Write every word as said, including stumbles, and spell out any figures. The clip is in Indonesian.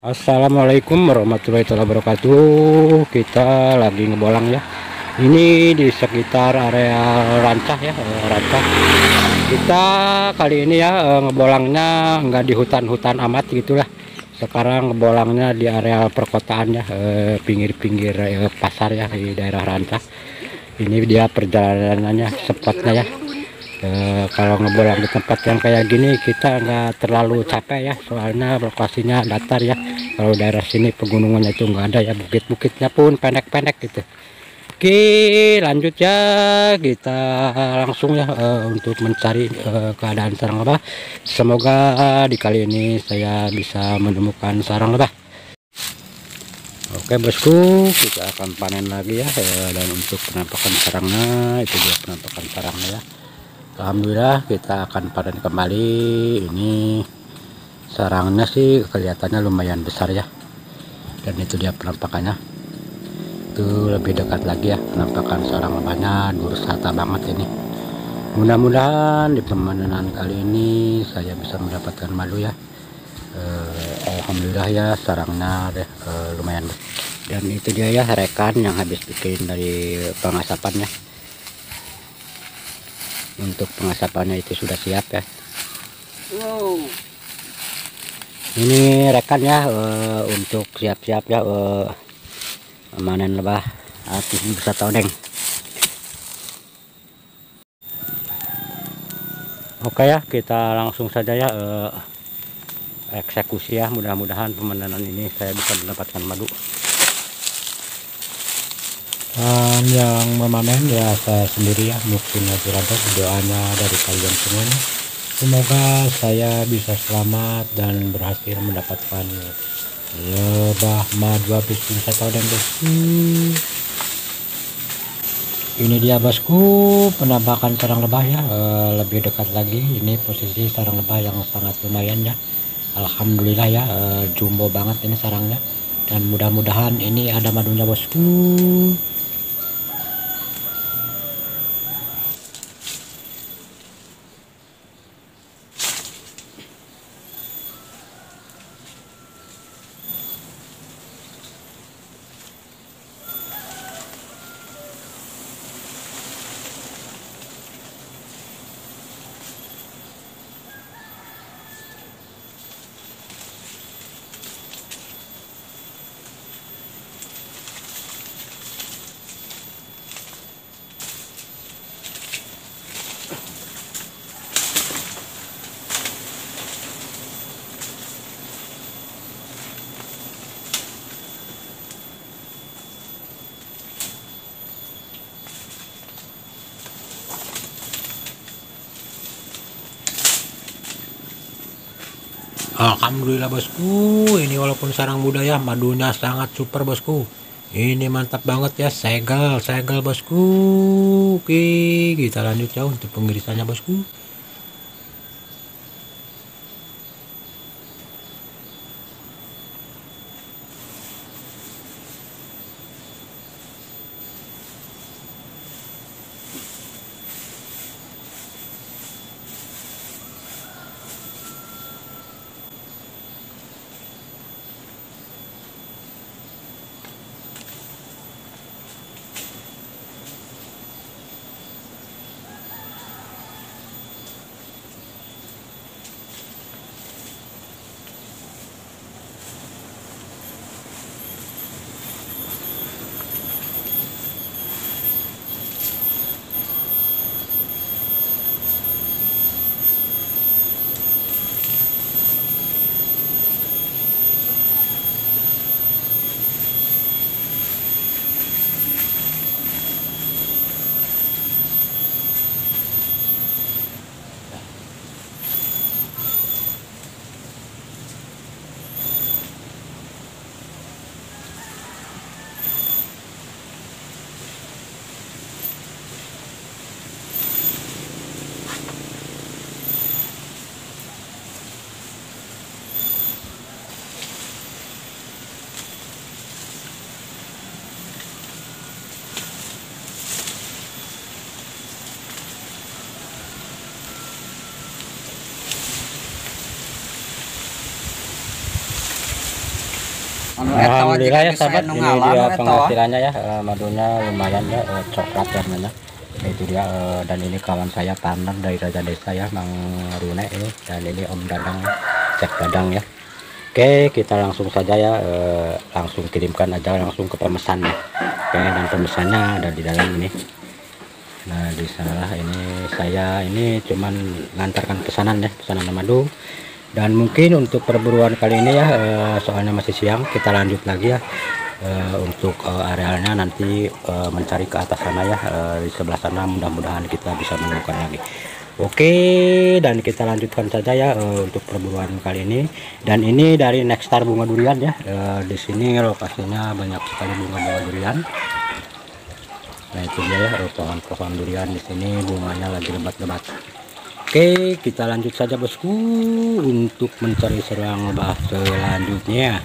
Assalamualaikum warahmatullahi wabarakatuh. Kita lagi ngebolang ya. Ini di sekitar area rancah ya, rancah. Kita kali ini ya ngebolangnya nggak di hutan-hutan amat gitulah. Sekarang ngebolangnya di area perkotaan ya, pinggir-pinggir pasar ya di daerah rancah. Ini dia perjalanannya, sepatnya ya. E, kalau ngebolang di tempat yang kayak gini kita nggak terlalu capek ya, soalnya lokasinya datar ya. Kalau daerah sini pegunungannya itu nggak ada ya, bukit-bukitnya pun pendek-pendek gitu. Oke, lanjut ya, kita langsung ya e, untuk mencari e, keadaan sarang lebah. Semoga di kali ini saya bisa menemukan sarang lebah. Oke bosku, kita akan panen lagi ya, e, dan untuk penampakan sarangnya itu dia penampakan sarangnya ya. Alhamdulillah kita akan panen kembali. Ini sarangnya sih kelihatannya lumayan besar ya, dan itu dia penampakannya. Itu lebih dekat lagi ya penampakan sarang lebahnya, dorsata banget ini. Mudah-mudahan di pemanenan kali ini saya bisa mendapatkan madu ya. eh, Alhamdulillah ya, sarangnya eh, lumayan. Dan itu dia ya rekan yang habis bikin dari pengasapannya. Untuk pengasapannya itu sudah siap ya. Wow. Ini rekan ya e, untuk siap-siap ya e, manen lebah Apis dorsata. Oke ya, kita langsung saja ya e, eksekusi ya. Mudah-mudahan pemanenan ini saya bisa mendapatkan madu. Um, yang memanen ya saya sendiri ya, mungkin aja doanya dari kalian semuanya, semoga saya bisa selamat dan berhasil mendapatkan lebah madu Apis dorsata dan bosku. Ini dia bosku penampakan sarang lebah ya, e, lebih dekat lagi. Ini posisi sarang lebah yang sangat lumayan ya, alhamdulillah ya, e, jumbo banget ini sarangnya, dan mudah-mudahan ini ada madunya bosku. Alhamdulillah bosku, ini walaupun sarang muda ya, madunya sangat super bosku. Ini mantap banget ya, segel segel bosku. Oke, kita lanjut ya untuk penggirisannya bosku. Alhamdulillah ya sahabat, ini dia penghasilannya ya, madunya lumayan ya, coklat warnanya. Itu dia, dan ini kawan saya partner dari Raja Desa ya, Mang Rune ini, dan ini Om Dadang, Cek Dadang ya. Oke, kita langsung saja ya, langsung kirimkan aja langsung ke pemesannya. Oke, dan pemesannya ada di dalam ini. Nah, di sana ini saya ini cuman ngantarkan pesanan ya, pesanan madu. Dan mungkin untuk perburuan kali ini ya, soalnya masih siang, kita lanjut lagi ya untuk arealnya, nanti mencari ke atas sana ya, di sebelah sana mudah-mudahan kita bisa menemukan lagi. Oke, dan kita lanjutkan saja ya untuk perburuan kali ini. Dan ini dari Nextar Bunga Durian ya, di sini lokasinya banyak sekali bunga-bunga durian. Nah itu dia ya, pohon-pohon durian di sini bunganya lagi lebat-lebat. Oke, kita lanjut saja bosku untuk mencari serangga selanjutnya.